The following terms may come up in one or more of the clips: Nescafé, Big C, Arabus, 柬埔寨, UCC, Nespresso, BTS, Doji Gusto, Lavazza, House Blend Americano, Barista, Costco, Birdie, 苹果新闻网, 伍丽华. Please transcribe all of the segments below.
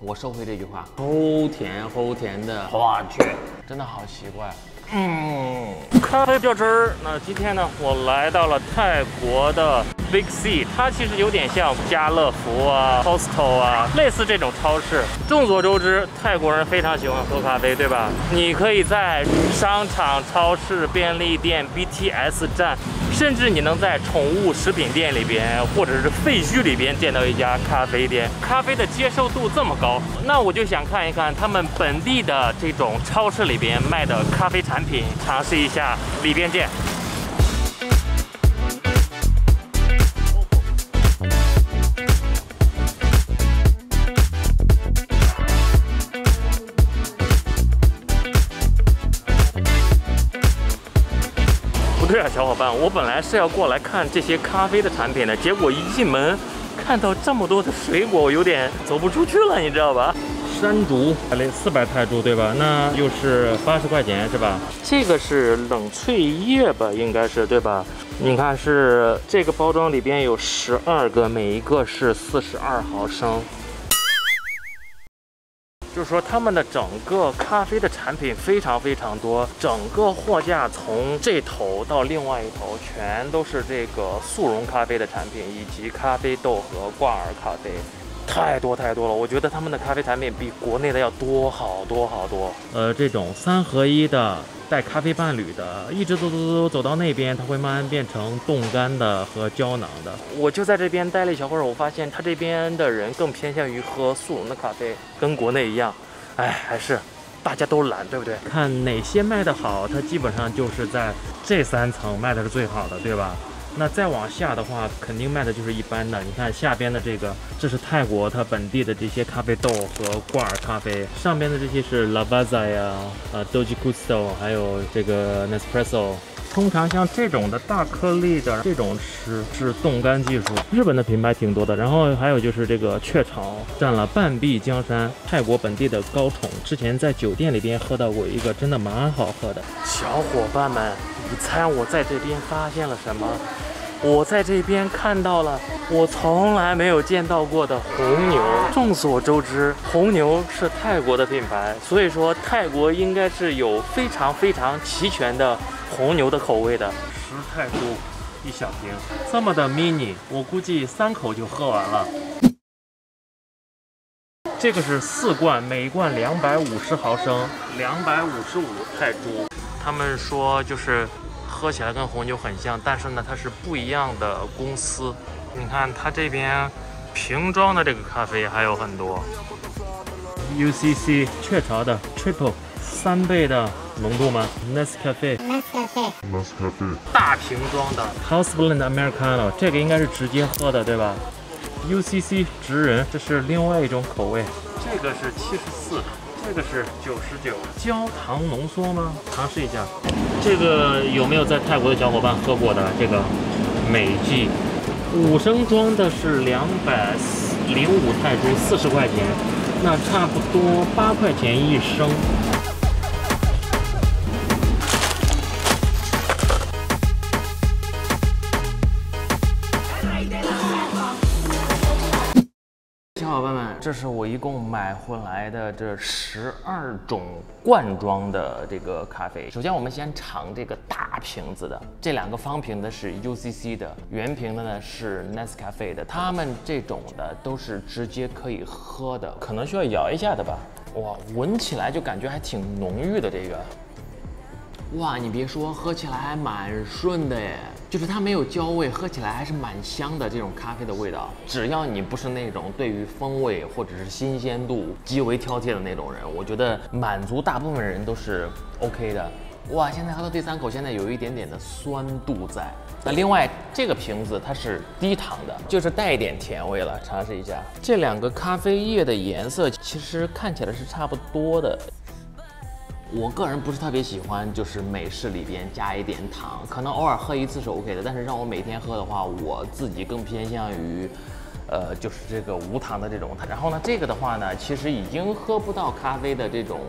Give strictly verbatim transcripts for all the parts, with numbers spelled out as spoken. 我收回这句话，齁甜齁甜的，我去，真的好奇怪。嗯，咖啡调汁儿。那今天呢，我来到了泰国的 Big C， 它其实有点像家乐福啊、Costco 啊，类似这种超市。众所周知，泰国人非常喜欢喝咖啡，对吧？你可以在商场、超市、便利店、B T S 站。 甚至你能在宠物食品店里边，或者是废墟里边见到一家咖啡店，咖啡的接受度这么高，那我就想看一看他们本地的这种超市里边卖的咖啡产品，尝试一下，里边见。 对啊，小伙伴，我本来是要过来看这些咖啡的产品的，结果一进门看到这么多的水果，我有点走不出去了，你知道吧？山竹，嘞，四百泰铢对吧？那又是八十块钱是吧？这个是冷萃叶吧，应该是对吧？你看是这个包装里边有十二个，每一个是四十二毫升。 就是说，他们的整个咖啡的产品非常非常多，整个货架从这头到另外一头，全都是这个速溶咖啡的产品，以及咖啡豆和挂耳咖啡，太多太多了。我觉得他们的咖啡产品比国内的要多好多好多。呃，这种三合一的带咖啡伴侣的，一直走走走走到那边，它会慢慢变成冻干的和胶囊的。我就在这边待了一小会儿，我发现他这边的人更偏向于喝速溶的咖啡。 跟国内一样，哎，还是大家都懒，对不对？看哪些卖得好，它基本上就是在这三层卖的是最好的，对吧？那再往下的话，肯定卖的就是一般的。你看下边的这个，这是泰国它本地的这些咖啡豆和挂耳咖啡，上边的这些是 Lavazza 呀、啊 Doji Gusto， 还有这个 Nespresso。 通常像这种的大颗粒的，这种是是冻干技术，日本的品牌挺多的。然后还有就是这个雀巢占了半壁江山，泰国本地的高宠，之前在酒店里边喝到过一个，真的蛮好喝的。小伙伴们，你猜我在这边发现了什么？我在这边看到了我从来没有见到过的红牛。众所周知，红牛是泰国的品牌，所以说泰国应该是有非常非常齐全的。 红牛的口味的，十泰铢一小瓶，这么的 mini， 我估计三口就喝完了。这个是四罐，每一罐两百五十毫升，两百五十五泰铢。他们说就是喝起来跟红牛很像，但是呢它是不一样的公司。你看它这边瓶装的这个咖啡还有很多 ，U C C 雀巢的 triple 三倍的。 浓度吗 ？Nescafé，Nescafé，Nescafé， 大瓶装的 House Blend Americano， 这个应该是直接喝的，对吧 ？U C C 直人，这是另外一种口味，这个是七十四，这个是九十九，焦糖浓缩吗？尝试一下，这个有没有在泰国的小伙伴喝过的？这个美记，五升装的是两百零五泰铢，四十块钱，那差不多八块钱一升。 小伙伴们，这是我一共买回来的这十二种罐装的这个咖啡。首先，我们先尝这个大瓶子的，这两个方瓶的是 U C C 的，圆瓶的呢是 Nescafe 的。他们这种的都是直接可以喝的，可能需要摇一下的吧。哇，闻起来就感觉还挺浓郁的这个。哇，你别说，喝起来还蛮顺的耶。 就是它没有焦味，喝起来还是蛮香的这种咖啡的味道。只要你不是那种对于风味或者是新鲜度极为挑剔的那种人，我觉得满足大部分人都是 OK 的。哇，现在喝到第三口，现在有一点点的酸度在。那另外这个瓶子它是低糖的，就是带一点甜味了。尝试一下，这两个咖啡液的颜色其实看起来是差不多的。 我个人不是特别喜欢，就是美式里边加一点糖，可能偶尔喝一次是 OK 的，但是让我每天喝的话，我自己更偏向于呃，就是这个无糖的这种。然后呢，这个的话呢，其实已经喝不到咖啡的这种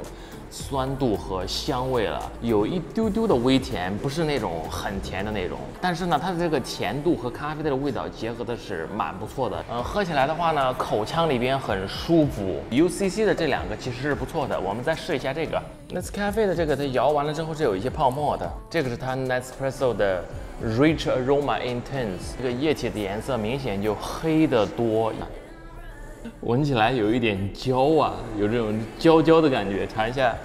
酸度和香味了，有一丢丢的微甜，不是那种很甜的那种。但是呢，它的这个甜度和咖啡的味道结合的是蛮不错的。呃，喝起来的话呢，口腔里边很舒服。U C C 的这两个其实是不错的，我们再试一下这个。Nescafé 的这个，它摇完了之后是有一些泡沫的，这个是它 Nespresso 的。 Rich aroma intense， 这个液体的颜色明显就黑得多，闻起来有一点焦啊，有这种焦焦的感觉。尝一下，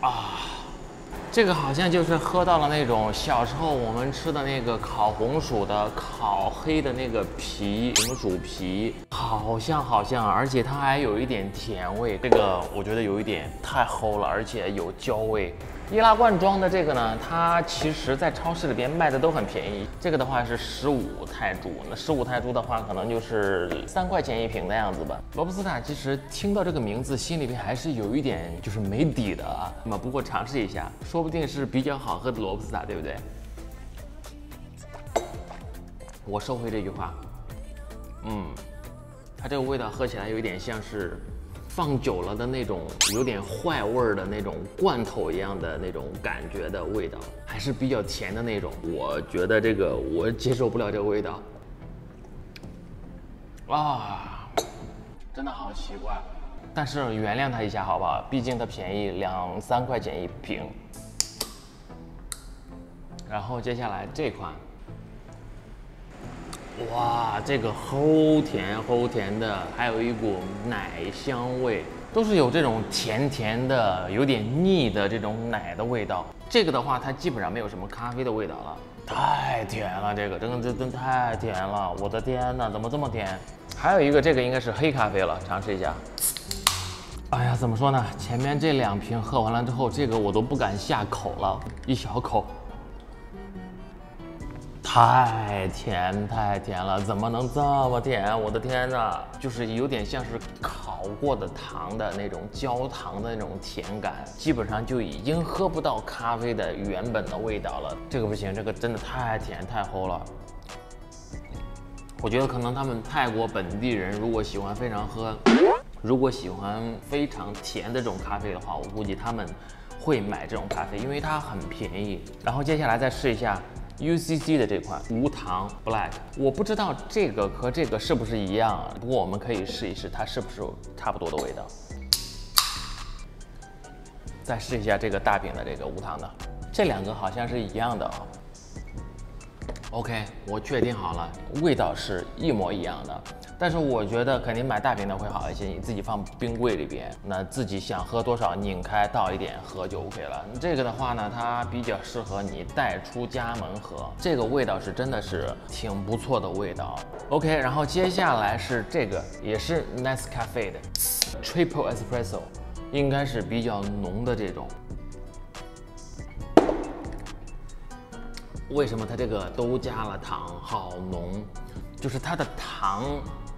啊，这个好像就是喝到了那种小时候我们吃的那个烤红薯的烤黑的那个皮，红薯皮，好像好像，而且它还有一点甜味。这个我觉得有一点太齁了，而且有焦味。 易拉罐装的这个呢，它其实在超市里边卖的都很便宜。这个的话是十五泰铢，那十五泰铢的话可能就是三块钱一瓶的样子吧。罗布斯塔其实听到这个名字，心里边还是有一点就是没底的啊。那么不过尝试一下，说不定是比较好喝的罗布斯塔，对不对？我收回这句话。嗯，它这个味道喝起来有一点像是。 放久了的那种有点坏味儿的那种罐头一样的那种感觉的味道，还是比较甜的那种。我觉得这个我接受不了这个味道。啊，真的好奇怪。但是原谅它一下好不好？毕竟它便宜两三块钱一瓶。然后接下来这款，哇，这个齁甜齁甜的，还有一股奶香味，都是有这种甜甜的、有点腻的这种奶的味道。这个的话，它基本上没有什么咖啡的味道了，太甜了，这个真的真真太甜了，我的天哪，怎么这么甜？还有一个，这个应该是黑咖啡了，尝试一下。哎呀，怎么说呢？前面这两瓶喝完了之后，这个我都不敢下口了，一小口。 太甜太甜了，怎么能这么甜？我的天呐，就是有点像是烤过的糖的那种焦糖的那种甜感，基本上就已经喝不到咖啡的原本的味道了。这个不行，这个真的太甜太齁了。我觉得可能他们泰国本地人如果喜欢非常喝，如果喜欢非常甜的这种咖啡的话，我估计他们会买这种咖啡，因为它很便宜。然后接下来再试一下。 U C C 的这款无糖 Black， 我不知道这个和这个是不是一样啊？不过我们可以试一试，它是不是有差不多的味道。再试一下这个大饼的这个无糖的，这两个好像是一样的啊、哦。OK， 我确定好了，味道是一模一样的。但是我觉得肯定买大瓶的会好一些，你自己放冰柜里边，那自己想喝多少拧开倒一点喝就 OK 了。这个的话呢，它比较适合你带出家门喝，这个味道是真的是挺不错的味道。OK， 然后接下来是这个，也是 Nescafe 的 Triple Espresso， 应该是比较浓的这种。 为什么它这个都加了糖，好浓？就是它的糖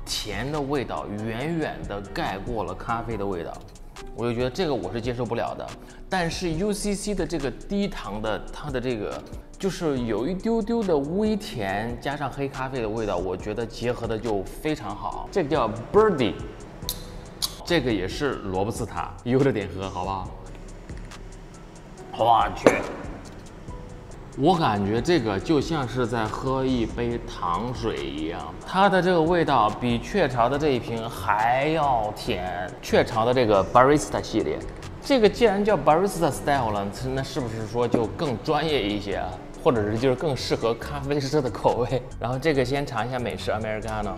甜的味道远远的盖过了咖啡的味道，我就觉得这个我是接受不了的。但是 U C C 的这个低糖的，它的这个就是有一丢丢的微甜，加上黑咖啡的味道，我觉得结合的就非常好。这个叫 Birdie， 这个也是罗布斯塔，悠着点喝好不好？我去。 我感觉这个就像是在喝一杯糖水一样，它的这个味道比雀巢的这一瓶还要甜。雀巢的这个 Barista 系列，这个既然叫 Barista Style 了，那是不是说就更专业一些啊？或者是就是更适合咖啡师的口味？然后这个先尝一下美式 Americano，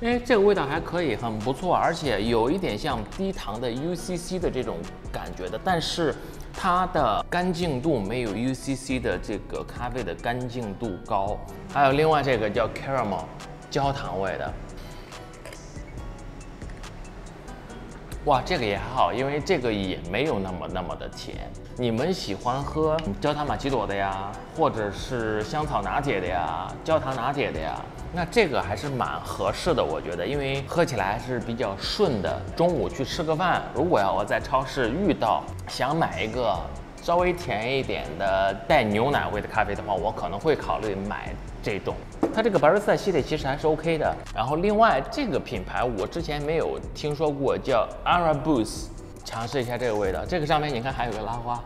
哎，这个味道还可以，很不错，而且有一点像低糖的 U C C 的这种感觉的，但是。 它的干净度没有 U C C 的这个咖啡的干净度高，还有另外这个叫 caramel 焦糖味的，哇，这个也还好，因为这个也没有那么那么的甜。你们喜欢喝焦糖玛奇朵的呀，或者是香草拿铁的呀，焦糖拿铁的呀，那这个还是蛮合适的，我觉得，因为喝起来还是比较顺的。中午去吃个饭，如果要我在超市遇到。 想买一个稍微甜一点的带牛奶味的咖啡的话，我可能会考虑买这种。它这个 Barista 系列其实还是 OK 的。然后另外这个品牌我之前没有听说过，叫 Arabus， 尝试一下这个味道。这个上面你看还有个拉花。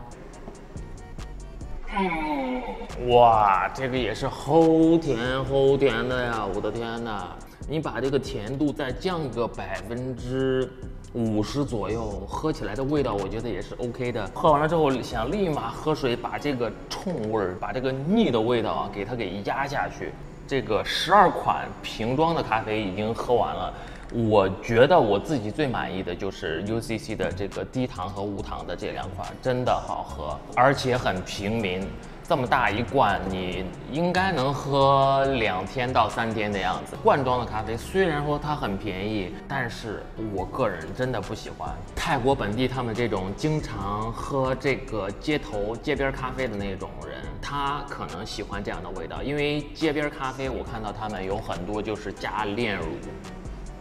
哇，这个也是齁甜齁甜的呀！我的天哪，你把这个甜度再降个百分之五十左右，喝起来的味道我觉得也是 OK 的。喝完了之后想立马喝水，把这个冲味儿、把这个腻的味道啊，给它给压下去。这个十二款瓶装的咖啡已经喝完了。 我觉得我自己最满意的就是 U C C 的这个低糖和无糖的这两款，真的好喝，而且很平民。这么大一罐，你应该能喝两天到三天的样子。罐装的咖啡虽然说它很便宜，但是我个人真的不喜欢泰国本地他们这种经常喝这个街头街边咖啡的那种人，他可能喜欢这样的味道，因为街边咖啡我看到他们有很多就是加炼乳。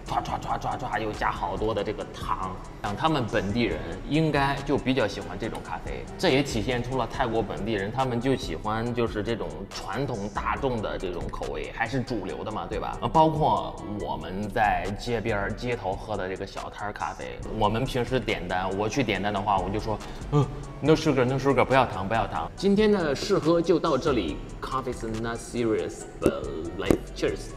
唰唰唰唰唰，又加好多的这个糖，像他们本地人应该就比较喜欢这种咖啡，这也体现出了泰国本地人他们就喜欢就是这种传统大众的这种口味，还是主流的嘛，对吧？包括我们在街边街头喝的这个小摊咖啡，我们平时点单，我去点单的话，我就说，嗯 ，no sugar no sugar， 不要糖不要糖。今天的试喝就到这里，Coffee's not serious，but like cheers。